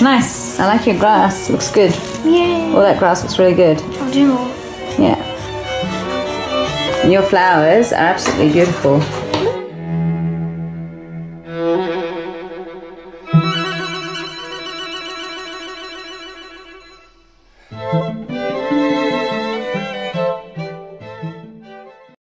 Nice. I like your grass. Looks good. Yay. All that grass looks really good. I'll do more. Yeah. And your flowers are absolutely beautiful.